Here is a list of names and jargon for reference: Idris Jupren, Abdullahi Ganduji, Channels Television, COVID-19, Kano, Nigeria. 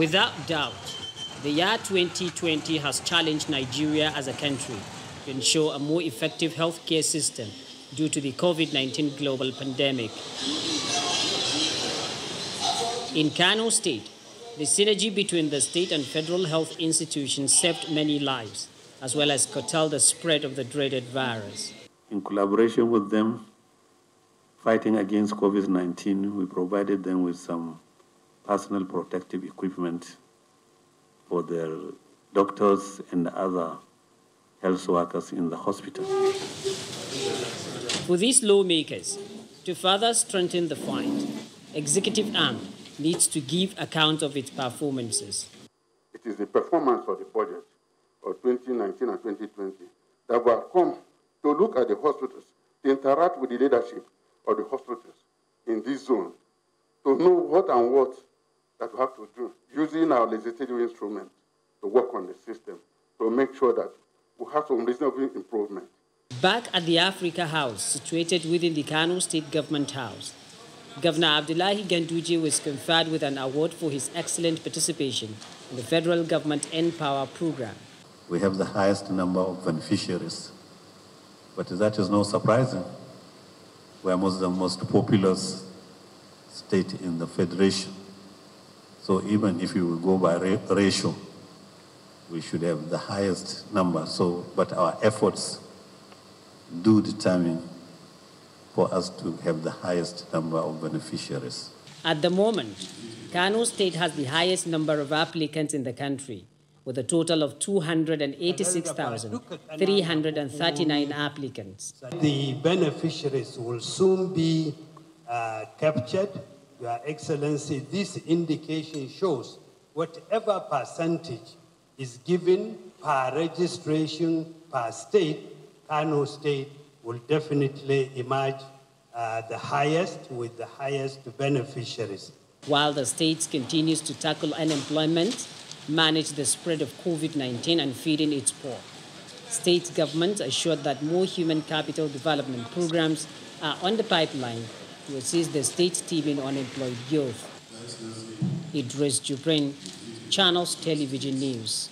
Without doubt, the year 2020 has challenged Nigeria as a country to ensure a more effective healthcare system due to the COVID-19 global pandemic. In Kano State, the synergy between the state and federal health institutions saved many lives, as well as curtailed the spread of the dreaded virus. In collaboration with them, fighting against COVID-19, we provided them with some personal protective equipment for their doctors and other health workers in the hospital. For these lawmakers, to further strengthen the fight, executive arm needs to give account of its performances. It is the performance of the budget of 2019 and 2020 that will come to look at the hospitals, to interact with the leadership of the hospitals in this zone, to know what and what that we have to do, using our legislative instrument to work on the system, to make sure that we have some reasonable improvement. Back at the Africa House, situated within the Kano State Government House, Governor Abdullahi Ganduji was conferred with an award for his excellent participation in the federal government Empower program. We have the highest number of beneficiaries, but that is not surprising. We are amongst the most populous state in the federation. So even if you go by ratio, we should have the highest number. So, but our efforts do determine for us to have the highest number of beneficiaries. At the moment, Kano State has the highest number of applicants in the country, with a total of 286,339 applicants. The beneficiaries will soon be captured. Your Excellency, this indication shows whatever percentage is given per registration per state, Kano State will definitely emerge the highest, with the highest beneficiaries. While the state continues to tackle unemployment, manage the spread of COVID-19 and feed in its poor, state governments assured that more human capital development programs are on the pipeline to assist the state's team in unemployed youth. Idris Jupren, Channels Television News.